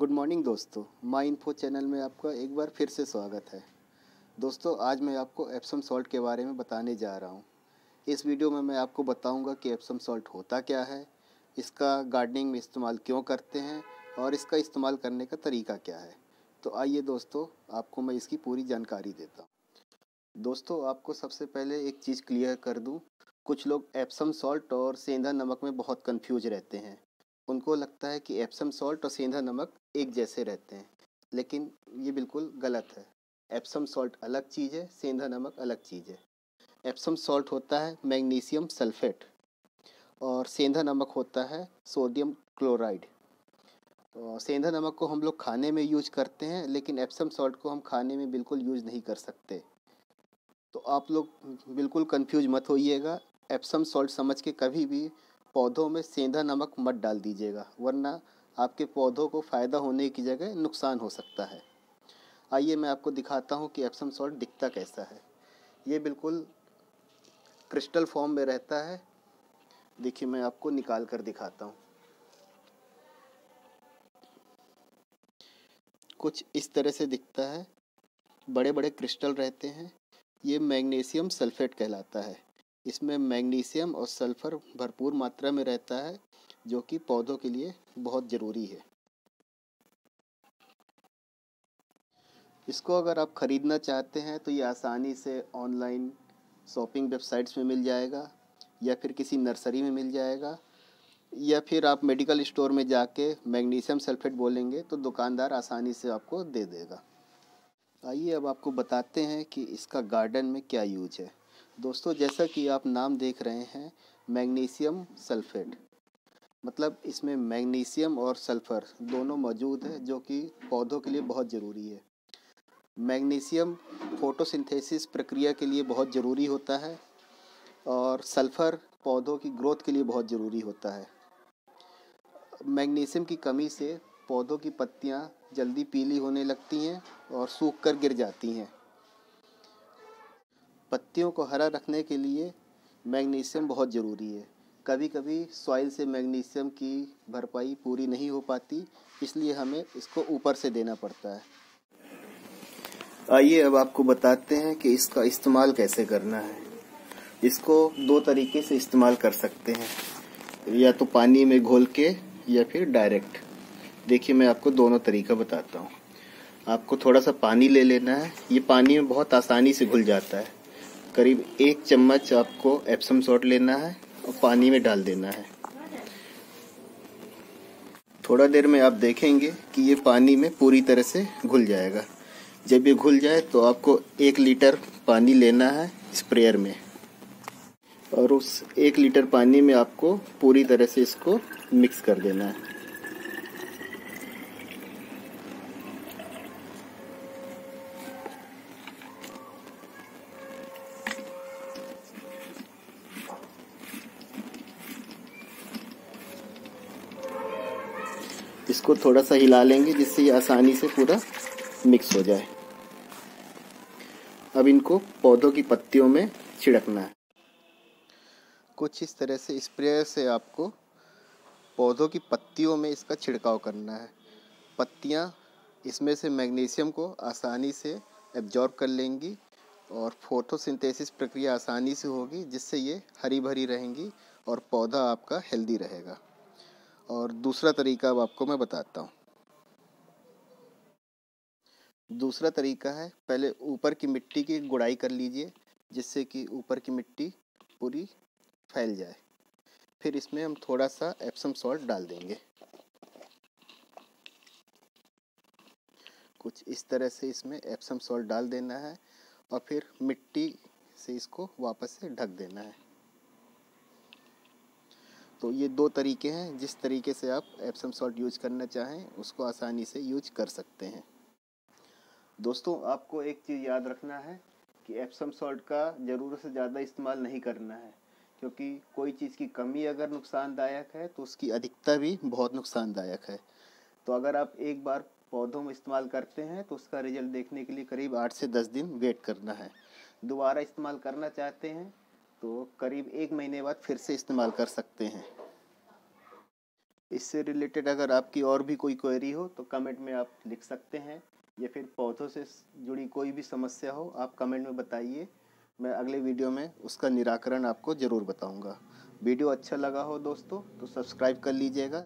Good morning दोस्तों, my info channel में आपका एक बार फिर से स्वागत है। दोस्तों, आज मैं आपको एप्सम सॉल्ट के बारे में बताने जा रहा हूँ। इस वीडियो में मैं आपको बताऊँगा कि एप्सम सॉल्ट होता क्या है, इसका गार्डनिंग में इस्तेमाल क्यों करते हैं और इसका इस्तेमाल करने का तरीका क्या है। तो आइए दोस्तों, आपको मैं इसकी पूरी जानकारी देता हूँ। दोस्तों, आपको सबसे पहले एक चीज़ क्लियर कर दूँ, कुछ लोग एप्सम सॉल्ट और सेंधा नमक में बहुत कन्फ्यूज रहते हैं। उनको लगता है कि एप्सम सॉल्ट और सेंधा नमक एक जैसे रहते हैं, लेकिन ये बिल्कुल गलत है। एप्सम सॉल्ट अलग चीज़ है, सेंधा नमक अलग चीज़ है। एप्सम सॉल्ट होता है मैग्नीशियम सल्फेट और सेंधा नमक होता है सोडियम क्लोराइड। सेंधा नमक को हम लोग खाने में यूज करते हैं, लेकिन एप्सम सॉल्ट को हम खाने में बिल्कुल यूज नहीं कर सकते। तो आप लोग बिल्कुल कन्फ्यूज मत होइएगा। एप्सम सॉल्ट समझ के कभी भी पौधों में सेंधा नमक मत डाल दीजिएगा, वरना आपके पौधों को फ़ायदा होने की जगह नुकसान हो सकता है। आइए मैं आपको दिखाता हूँ कि एप्सम सॉल्ट दिखता कैसा है। ये बिल्कुल क्रिस्टल फॉर्म में रहता है। देखिए, मैं आपको निकाल कर दिखाता हूँ। कुछ इस तरह से दिखता है, बड़े बड़े क्रिस्टल रहते हैं। ये मैग्नीशियम सल्फेट कहलाता है। इसमें मैग्नीशियम और सल्फ़र भरपूर मात्रा में रहता है, जो कि पौधों के लिए बहुत ज़रूरी है। इसको अगर आप ख़रीदना चाहते हैं तो ये आसानी से ऑनलाइन शॉपिंग वेबसाइट्स में मिल जाएगा, या फिर किसी नर्सरी में मिल जाएगा, या फिर आप मेडिकल स्टोर में जाके मैग्नीशियम सल्फेट बोलेंगे तो दुकानदार आसानी से आपको दे देगा। आइए अब आपको बताते हैं कि इसका गार्डन में क्या यूज है। दोस्तों, जैसा कि आप नाम देख रहे हैं, मैग्नीशियम सल्फेट मतलब इसमें मैग्नीशियम और सल्फ़र दोनों मौजूद है, जो कि पौधों के लिए बहुत ज़रूरी है। मैग्नीशियम फोटोसिंथेसिस प्रक्रिया के लिए बहुत ज़रूरी होता है और सल्फ़र पौधों की ग्रोथ के लिए बहुत ज़रूरी होता है। मैग्नीशियम की कमी से पौधों की पत्तियां जल्दी पीली होने लगती हैं और सूख कर गिर जाती हैं। पत्तियों को हरा रखने के लिए मैग्नीशियम बहुत ज़रूरी है। कभी कभी सॉइल से मैग्नीशियम की भरपाई पूरी नहीं हो पाती, इसलिए हमें इसको ऊपर से देना पड़ता है। आइए अब आपको बताते हैं कि इसका इस्तेमाल कैसे करना है। इसको दो तरीके से इस्तेमाल कर सकते हैं, या तो पानी में घोल के या फिर डायरेक्ट। देखिए, मैं आपको दोनों तरीका बताता हूँ। आपको थोड़ा सा पानी ले लेना है। ये पानी में बहुत आसानी से घुल जाता है। करीब 1 चम्मच आपको एप्सम सॉल्ट लेना है और पानी में डाल देना है। थोड़ा देर में आप देखेंगे कि ये पानी में पूरी तरह से घुल जाएगा। जब ये घुल जाए तो आपको 1 लीटर पानी लेना है स्प्रेयर में, और उस 1 लीटर पानी में आपको पूरी तरह से इसको मिक्स कर देना है। इसको थोड़ा सा हिला लेंगे, जिससे ये आसानी से पूरा मिक्स हो जाए। अब इनको पौधों की पत्तियों में छिड़कना है। कुछ इस तरह से स्प्रेयर से आपको पौधों की पत्तियों में इसका छिड़काव करना है। पत्तियां इसमें से मैग्नीशियम को आसानी से एब्जॉर्ब कर लेंगी और फोटोसिंथेसिस प्रक्रिया आसानी से होगी, जिससे ये हरी भरी रहेंगी और पौधा आपका हेल्दी रहेगा। और दूसरा तरीका अब आपको मैं बताता हूँ। दूसरा तरीका है, पहले ऊपर की मिट्टी की गुड़ाई कर लीजिए, जिससे कि ऊपर की मिट्टी पूरी फैल जाए। फिर इसमें हम थोड़ा सा एप्सम सॉल्ट डाल देंगे। कुछ इस तरह से इसमें एप्सम सॉल्ट डाल देना है और फिर मिट्टी से इसको वापस से ढक देना है। तो ये दो तरीके हैं, जिस तरीके से आप एप्सम सॉल्ट यूज करना चाहें उसको आसानी से यूज कर सकते हैं। दोस्तों, आपको एक चीज़ याद रखना है कि एप्सम सॉल्ट का ज़रूरत से ज़्यादा इस्तेमाल नहीं करना है, क्योंकि कोई चीज़ की कमी अगर नुकसानदायक है तो उसकी अधिकता भी बहुत नुकसानदायक है। तो अगर आप एक बार पौधों में इस्तेमाल करते हैं तो उसका रिजल्ट देखने के लिए करीब 8 से 10 दिन वेट करना है। दोबारा इस्तेमाल करना चाहते हैं तो करीब 1 महीने बाद फिर से इस्तेमाल कर सकते हैं। इससे रिलेटेड अगर आपकी और भी कोई क्वेरी हो तो कमेंट में आप लिख सकते हैं, या फिर पौधों से जुड़ी कोई भी समस्या हो आप कमेंट में बताइए। मैं अगले वीडियो में उसका निराकरण आपको ज़रूर बताऊंगा। वीडियो अच्छा लगा हो दोस्तों तो सब्सक्राइब कर लीजिएगा।